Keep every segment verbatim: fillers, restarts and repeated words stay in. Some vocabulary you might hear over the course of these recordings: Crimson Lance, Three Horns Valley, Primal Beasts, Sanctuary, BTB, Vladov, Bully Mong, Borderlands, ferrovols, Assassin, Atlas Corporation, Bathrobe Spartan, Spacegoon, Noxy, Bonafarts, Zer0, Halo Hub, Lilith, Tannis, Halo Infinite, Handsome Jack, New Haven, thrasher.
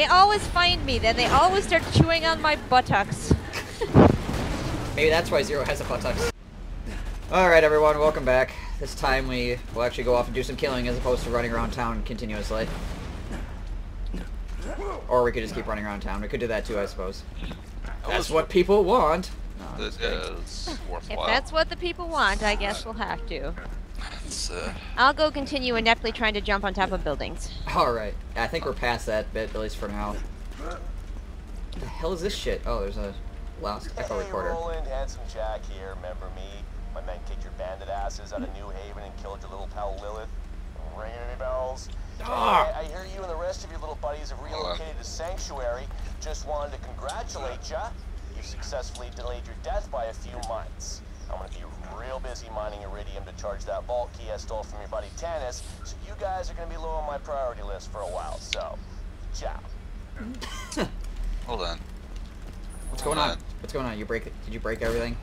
They always find me, then they always start chewing on my buttocks. Maybe that's why Zero has a buttocks. Alright everyone, welcome back. This time we will actually go off and do some killing as opposed to running around town continuously. Or we could just keep running around town. We could do that too, I suppose. That's what people want. No, it is worthwhile. If that's what the people want, I guess we'll have to. Uh... I'll go continue ineptly trying to jump on top of buildings. Alright. I think we're past that bit, at least for now. What the hell is this shit? Oh, there's a loud echo recorder. Hey, Roland, Handsome Jack here, remember me? My men kicked your bandit asses out of New Haven and killed your little pal Lilith. Ring any bells? Ah. I, I hear you and the rest of your little buddies have relocated to Sanctuary. Just wanted to congratulate ya. You've successfully delayed your death by a few months. I'm gonna be real busy mining iridium to charge that vault key I stole from your buddy Tannis, so you guys are gonna be low on my priority list for a while, so, ciao. Hold on. What's Hold going on. on? What's going on? You break? Did you break everything?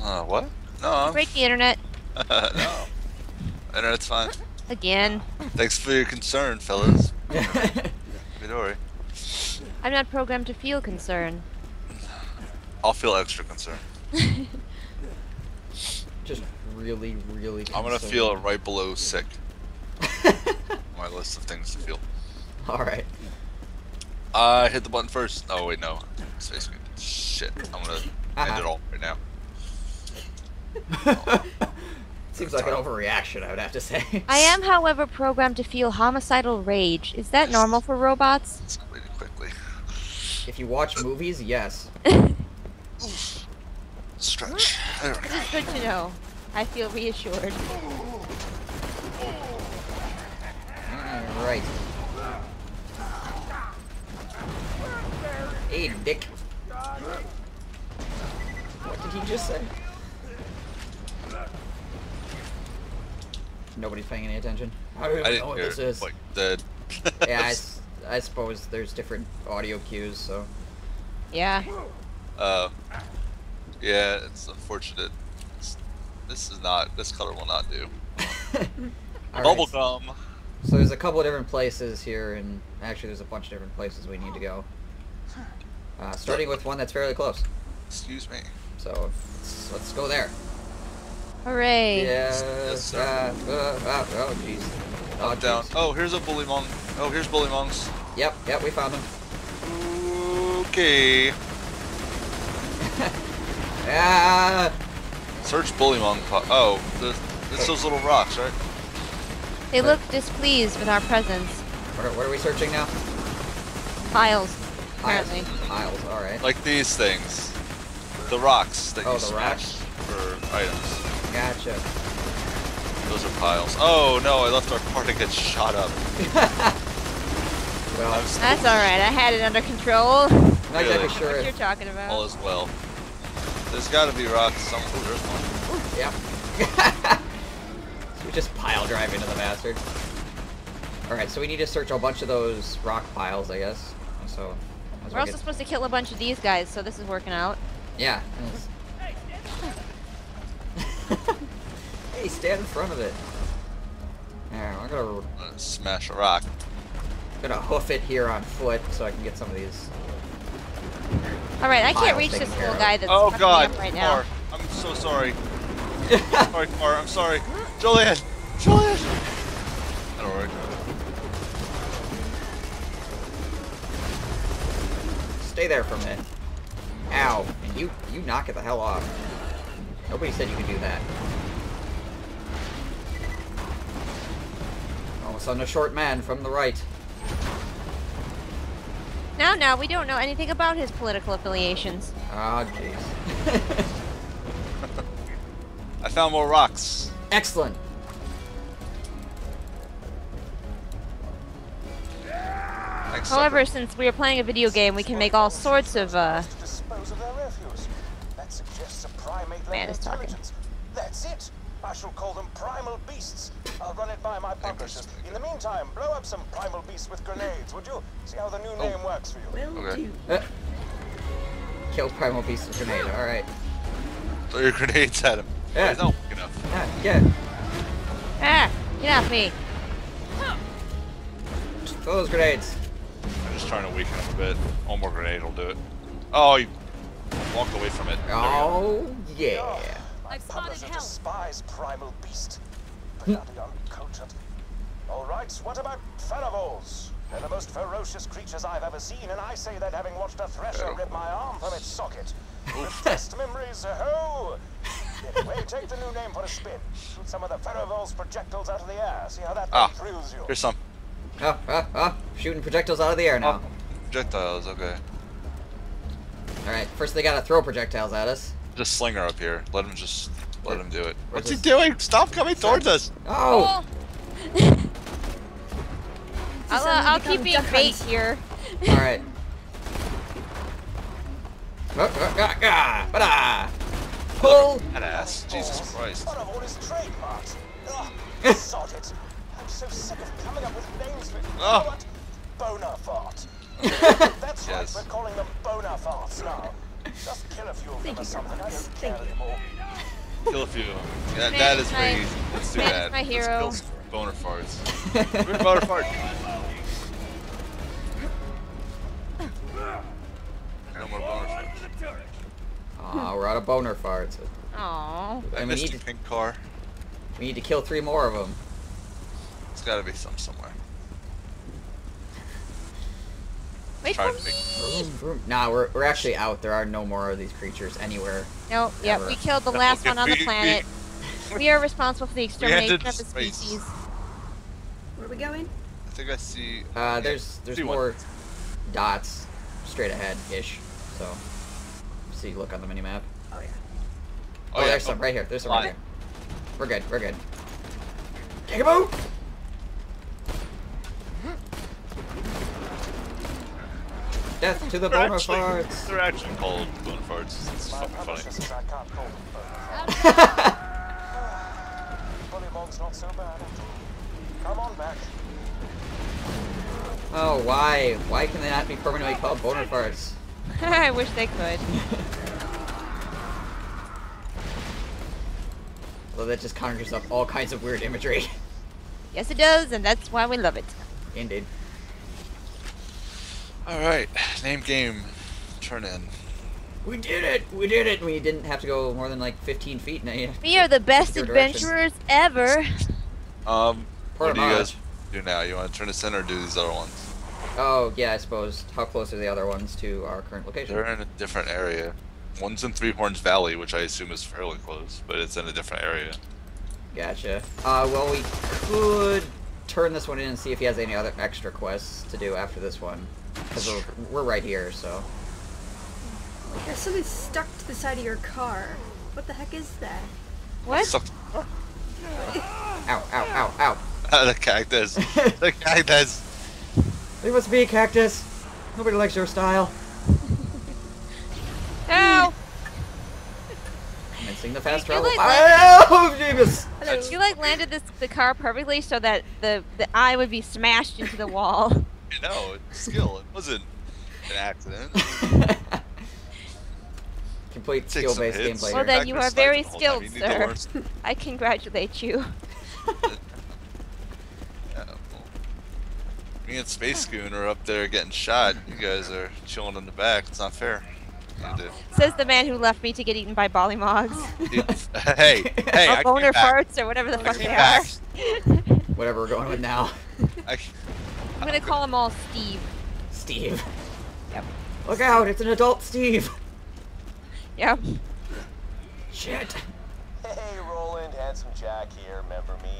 Uh, what? No. Break the internet. uh, no. Internet's fine. Again. Thanks for your concern, fellas. Good worry. I'm not programmed to feel concern. I'll feel extra concerned. Just really, really concerned. I'm gonna feel right below sick. My list of things to feel. Alright. I hit the button first. Oh, wait, no. Spacegoon. Shit. I'm gonna uh-huh. end it all right now. Oh. Seems like an overreaction, I would have to say. I am, however, programmed to feel homicidal rage. Is that normal for robots? It's completed quickly. If you watch movies, yes. Stretch. There we go. This is good to know. I feel reassured. Alright. Hey, dick. What did he just say? Nobody's paying any attention. I don't even I didn't know what this is. Like the yeah, I, I suppose there's different audio cues, so. Yeah. Uh, yeah, it's unfortunate. It's, this is not. This color will not do. Bubblegum. Right. So there's a couple of different places here, and actually there's a bunch of different places we need to go. Uh, starting with one that's fairly close. Excuse me. So let's, let's go there. Hooray! Yeah. Yes, uh, uh, uh, oh, jeez. Oh, Up, down. Oh, here's a Bully Mong. Oh, here's Bully Mongs. Yep, yep, we found them. Okay. Ah. Search Bully Mong. Oh, there's, there's those little rocks, right? They look displeased with our presence. What are, what are we searching now? Piles. Apparently. Piles. All right. Like these things. The rocks that oh, you smash for items. Gotcha. Those are piles. Oh no, I left our party get shot up. Well, that's alright, I had it under control. Not really? Exactly sure what you're talking about. All is well. There's gotta be rocks somewhere. Oh, there's one. Yep. So we just pile drive into the bastard. Alright, so we need to search a bunch of those rock piles, I guess. So We're we also get... supposed to kill a bunch of these guys, so this is working out. Yeah. Hey, stand in front of it. Alright, I'm gonna uh, smash a rock. I'm gonna hoof it here on foot so I can get some of these. Alright, I can't reach this little guy that's oh, God. Up right now. Car. I'm so sorry. Sorry, Car, I'm sorry. Joliet! Joliet! That'll work. Stay there for a minute. Ow. And you, you knock it the hell off. Nobody said you could do that. Almost on a short man from the right. Now, now, we don't know anything about his political affiliations. Ah, oh, jeez. I found more rocks. Excellent. Thanks, However, sucker. Since we are playing a video game, we can make all sorts of, uh... Man is talking. That's it. I shall call them Primal Beasts. I'll run it by my publishers. In the meantime, blow up some Primal Beasts with grenades, would you? See how the new oh. name works for you. Will okay. do. Uh, kill Primal Beasts with grenade. All right. Throw your grenades at him. Yeah. No. Get off. Ah, get. Ah, get off me. Throw those grenades. just trying to weaken him a bit. One more grenade will do it. Oh, he walked away from it. Oh, yeah. My publisher despises Primal Beast. But are beyond cultured. All right, what about ferrovols? They're the most ferocious creatures I've ever seen, and I say that having watched a thrasher rip my arm from its socket. Best memories, ho! Anyway, take the new name for a spin. Shoot some of the ferrovols projectiles out of the air. See how that ah, thrills you. Here's some. Oh, oh, oh. Shooting projectiles out of the air now. Oh, projectiles, okay. Alright, first they gotta throw projectiles at us. Just slinger up here. Let him just let him do it. We're What's just... he doing? Stop coming towards us! Oh! I'll, uh, I'll keep being bait here. Alright. Oh, oh, ah, ah, ah, pull! That ass. Jesus Christ. Sod it. I'm so sick of coming up with names for oh. Bonafart. That's yes. Right, we're calling them Bonafarts now. Just kill a few of them or something. I don't care anymore. Kill a few of them. That, that is pretty easy. Let's do that. My hero. Let's kill Bonafarts. We're Bonafart. No more boner farts. Aw, we're out of boner farts. Aww. I missed we need a pink to, car. We need to kill three more of them. There's gotta be some somewhere. Wait for me. Nah, we're, we're actually out. There are no more of these creatures anywhere. Nope, yep, we killed the last one on the planet. We are responsible for the extermination of the species. Where are we going? I think I see... Uh, yeah, there's, there's more one. Dots straight ahead-ish. So, see, look on the minimap. Oh, yeah. Oh, oh yeah. There's some right here. There's some right here. We're good. We're good. Take a boot! Death to the Bonafarts! They're actually called Bonafarts. It's fucking funny. Bully Mong's not so bad. Come on back. Oh, why? Why can they not be permanently called Bonafarts? I wish they could. Well, that just conjures up all kinds of weird imagery. Yes, it does, and that's why we love it. Indeed. Alright, name game. Turn in. We did it! We did it! We didn't have to go more than like fifteen feet now. We are the best adventurers direction. ever! Um, Port what do you guys do now? You want to turn us in or do these other ones? Oh, yeah, I suppose. How close are the other ones to our current location? They're in a different area. One's in Three Horns Valley, which I assume is fairly close, but it's in a different area. Gotcha. Uh, well, we could turn this one in and see if he has any other extra quests to do after this one. Because we're, we're right here, so... Yeah, something's stuck to the side of your car. What the heck is that? What? Ow, ow, ow, ow. Uh, the cactus. The cactus. Leave us be, Cactus! Nobody likes your style. Ow! Commencing the fast travel. Like oh, Jeebus! Hello. You like landed this, the car perfectly so that the, the eye would be smashed into the wall. You know, it's skill. It wasn't an accident. Complete skill-based gameplay. Well, then you are very skilled, sir. I congratulate you. Me and Spacegoon are up there getting shot. You guys are chilling in the back. It's not fair. Says the man who left me to get eaten by Bully Mong. hey, hey, I boner farts or whatever the fuck they are. Whatever we're going with now. I, I'm gonna call them all Steve. Steve. Yep. Look out! It's an adult Steve. Yep. Shit. Hey, Roland, Handsome Jack here. Remember me?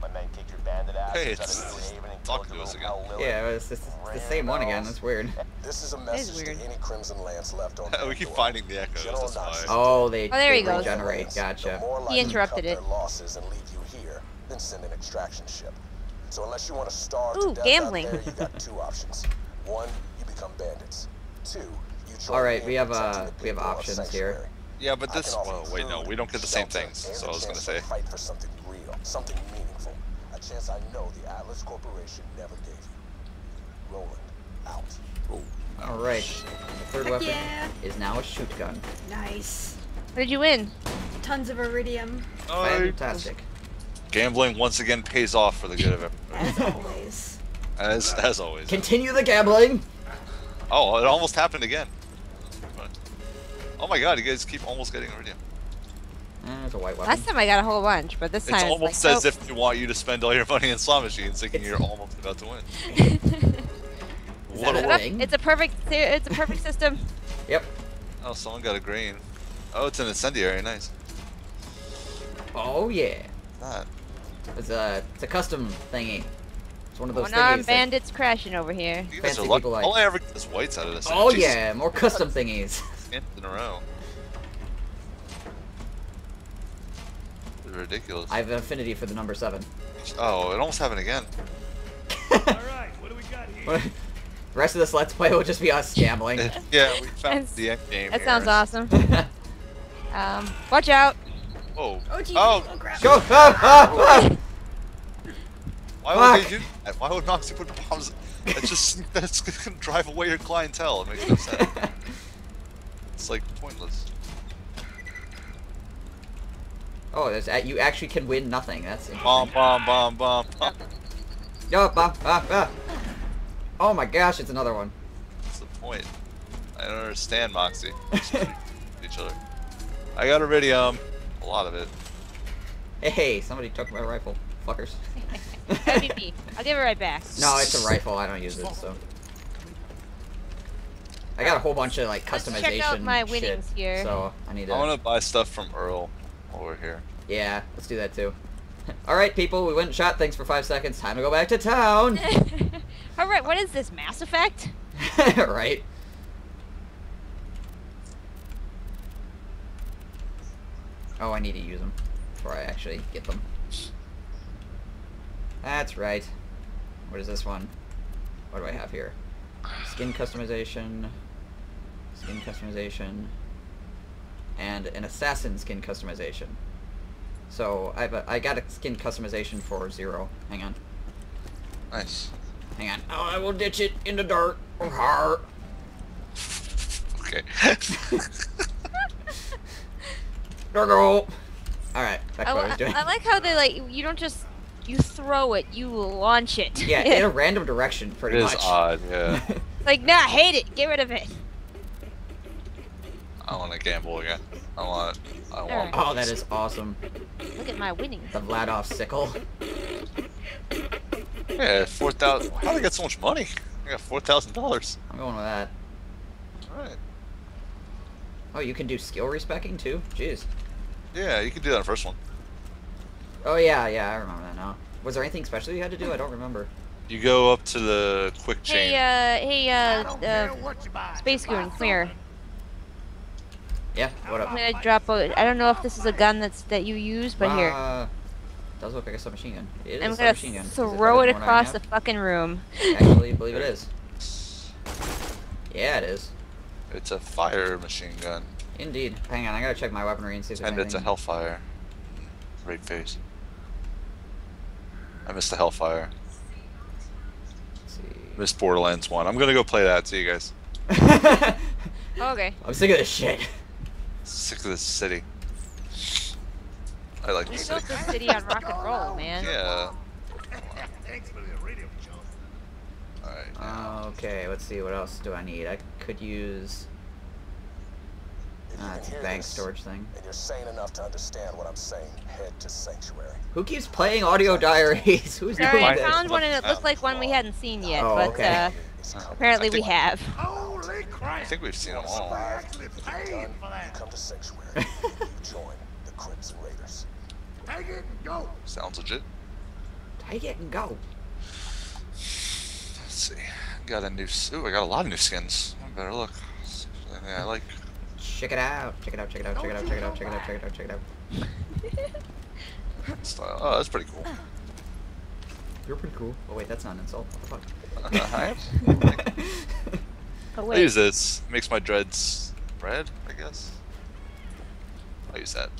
My name kicked your bandit ass. Hey, it's New Haven. Talking to us again. Yeah, it's, it's, it's the same one again. That's weird. This is a message to any Crimson Lance left on. We keep finding the echoes. That's why. Oh, they, oh, there they he goes. Regenerate. Gotcha. He interrupted it. Losses and leave you here, then send an extraction ship. So unless you want to starve Ooh, to death gambling. out there, you got two options. One, you become bandits. Two, you join. All right, we have uh, we have options here. Yeah, but this. Well, wait, no, we don't get the same things. So I was gonna say. Fight for something real, something meaningful. A chance I know the Atlas Corporation never gave you. Roland, out. Ooh. All right. The third Heck weapon yeah. is now a shootgun. Nice. What did you win? Tons of iridium. Oh, fantastic. Gambling once again pays off for the good of everyone. As always. As as always. Continue the gambling. Oh, it almost happened again. Oh my god, you guys keep almost getting iridium. Eh, it's a white weapon. Last time I got a whole bunch, but this time it's, it's almost like, as nope. if they want you to spend all your money in slot machines, thinking you're almost about to win. What a win! It's a perfect, it's a perfect system. Yep. Oh, someone got a green. Oh, it's an incendiary. Nice. Oh yeah. That. It's a, it's a custom thingy. It's one of those. Unarmed bandits that... crashing over here. You guys Fancy are lucky. Like... All I ever get is whites out of this. Oh Jesus. Yeah, more custom thingies. In a row. This is ridiculous. I have an affinity for the number seven. Oh, it almost happened again. All right, what do we got here? The rest of this Let's Play will just be us gambling. Yeah, we found That's, the end game That here. Sounds awesome. um, watch out. Whoa. Oh, geez. Oh, oh crap. Go. Oh, oh, oh. Why Fuck. would they do that? Why would Noxy put bombs? That's just, that's going to drive away your clientele. It makes no sense. It's like pointless. Oh, there's, you actually can win nothing. That's interesting. Bomb, bomb, bomb, bomb, bomb. Yo, bomb, bomb, bomb. Oh my gosh, it's another one. What's the point? I don't understand, Moxie. Each other. I got iridium. A lot of it. Hey, hey, somebody took my rifle. Fuckers. That'd be me. I'll give it right back. No, it's a rifle. I don't use it, so. I got a whole bunch of, like, customization Let's check out my winnings shit, here. So I need to... I want to buy stuff from Earl while we're here. Yeah, let's do that, too. Alright, people, we went and shot things for five seconds. Time to go back to town! All right, what is this, Mass Effect? Right. Oh, I need to use them before I actually get them. That's right. What is this one? What do I have here? Skin customization, skin customization, and an assassin skin customization. So I have a, I got a skin customization for zero. Hang on. Nice. Hang on. Oh, I will ditch it in the dirt. Har. Okay. There go. All right. That's I, what I was doing. I like how they like you don't just you throw it, you launch it. Yeah, in a random direction, pretty it much. It is odd. Yeah. Like, nah, hate it. Get rid of it. I want to gamble again. I want. I want. Right. Oh, that is awesome. Look at my winnings. The Vladov sickle. Yeah, four thousand. How did I get so much money? I got four thousand dollars. I'm going with that. All right. Oh, you can do skill respecking too. Jeez. Yeah, you can do that on the first one. Oh yeah, yeah, I remember that now. Was there anything special you had to do? I don't remember. You go up to the quick chain. Hey, uh, hey, uh, uh Spacegoon, come here. Yeah. What up? I'm gonna drop a. I don't know if this is a gun that's that you use, but uh, here. Does look like a submachine gun. It I'm is gonna a submachine gun. throw it, it across the fucking room. Actually, I believe it is. Yeah, it is. It's a fire machine gun. Indeed. Hang on, I gotta check my weaponry and see if there's And anything. It's a Hellfire. Great face. I missed the Hellfire. Let's see. Missed Borderlands one. I'm gonna go play that. See you guys. Oh, okay. I'm sick of this shit. Sick of this city. I like this. We built this city on rock and roll, man. Yeah. Alright. Okay, let's see. What else do I need? I could use. Ah, it's a bank storage thing. And you're sane enough to understand what I'm saying. Head to Sanctuary. Who keeps playing audio diaries? Who's doing this? I found one that looked like one we hadn't seen yet, oh, but okay. uh, apparently we have. Holy crap! I think we've seen them all. You come to Sanctuary. You join the Crimson Raiders. Take it and go! Sounds legit. Take it and go. Let's see. Got a new suit. I got a lot of new skins. I better look. Yeah, I like. Check it out. Check it out. Check it out. Check it out. Check it out. Check it out. Check it out. Check it out. Style. Oh, that's pretty cool. You're pretty cool. Oh wait, that's not an insult. What the fuck? I use this. Makes my dreads red, I guess. I'll use that.